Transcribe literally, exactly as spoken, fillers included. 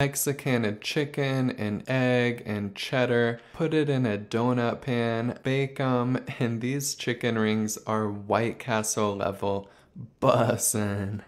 Mexican and chicken and egg and cheddar, put it in a donut pan, bake them, and these chicken rings are White Castle level bussin'.